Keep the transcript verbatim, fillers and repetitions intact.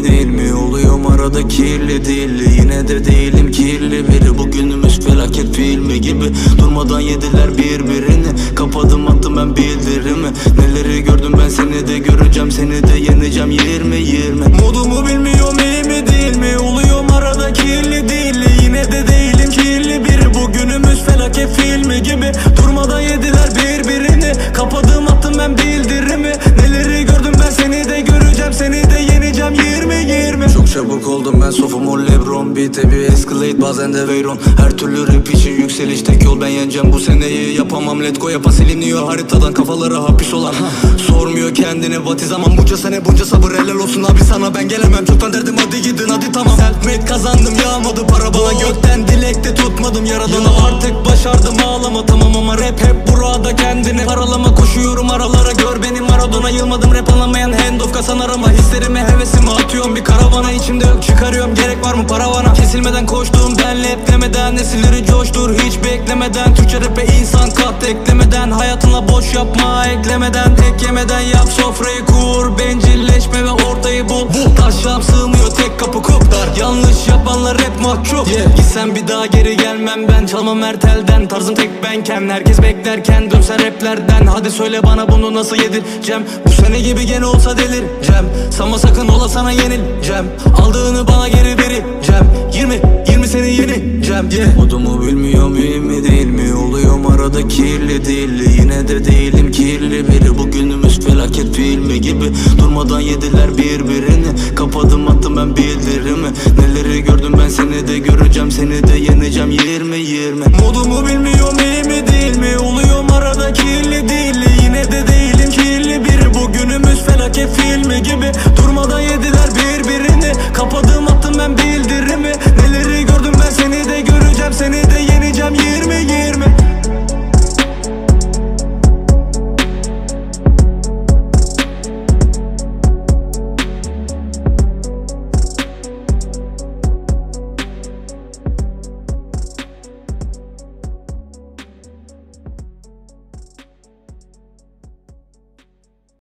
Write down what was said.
mi değil mi oluyorum arada kirli dilli. Yine de değilim kirli biri, bugünümüz felaket filmi gibi. Durmadan yediler birbirini, kapadım attım ben bildirimi. Neleri gördüm ben, seni de göreceğim, seni de yeneceğim yirmi yirmi. Modumu bilmiyorum iyi mi değil mi oluyorum arada kirli dilli. Yine de değilim kirli biri, bugünümüz felaket filmi gibi. Durmadan yediler birbirini, kapadım attım ben bildirimi. Neleri gördüm ben, seni de göreceğim, seni de yeneceğim yirmi yirmi. Çok çabuk oldum ben sofum o Lebron, bir tabi Escalade bazen de Veyron. Her türlü rap için yükseliş tek yol, ben yeneceğim bu seneyi, yapamam letgo. Yapa siliniyor haritadan kafalara hapis olan. Sormuyor kendine vati zaman, bunca sene bunca sabır helal olsun abi sana. Ben gelemem çoktan derdim hadi gidin hadi tamam. Selfmade kazandım yağmadı para bana, gökten dilekte tutmadım yaradan. Artık başardım ağlama tamam ama rap hep burada kendini paralama. Koşuyorum aralara gör beni Maradona, yılmadım rap anlamayan Hand of God sanarama. Hislerimi hevesimi atıyorum bir karavana, içimde çıkarıyorum gerek var mı paravana. Kesilmeden koştuğum benle hep demeden, nesilleri coştur hiç beklemeden. Türkçe rap'e insan kat eklemeden, hayatınla boş yapma eklemeden. Tek yemeden yap sofrayı kur, bencilleşme ve ortayı bul. Taşlam sığmıyor tek kapı kuptar, yanlış yapanlar hep mahcup. yeah. Gitsen bir daha geri gelmem ben, çalmam her telden. Tarzım tek benken, herkes beklerken dönsen raplerden. Hadi söyle bana bunu nasıl yedireceğim, bu sene gibi gene olsa delireceğim. Sanma sakın ola sana yenileceğim, aldığını bana geri vereceğim. Yirmi yirmi seni yeneceğim. yeah. Modumu bilmiyorum iyi mi değil mi oluyorum arada kirli dilli. Yine de değilim kirli biri, bugünümüz felaket filmi gibi. Durmadan yediler birbirini, kapadım attım ben bildirimi. Neleri gördüm ben, seni de göreceğim, seni de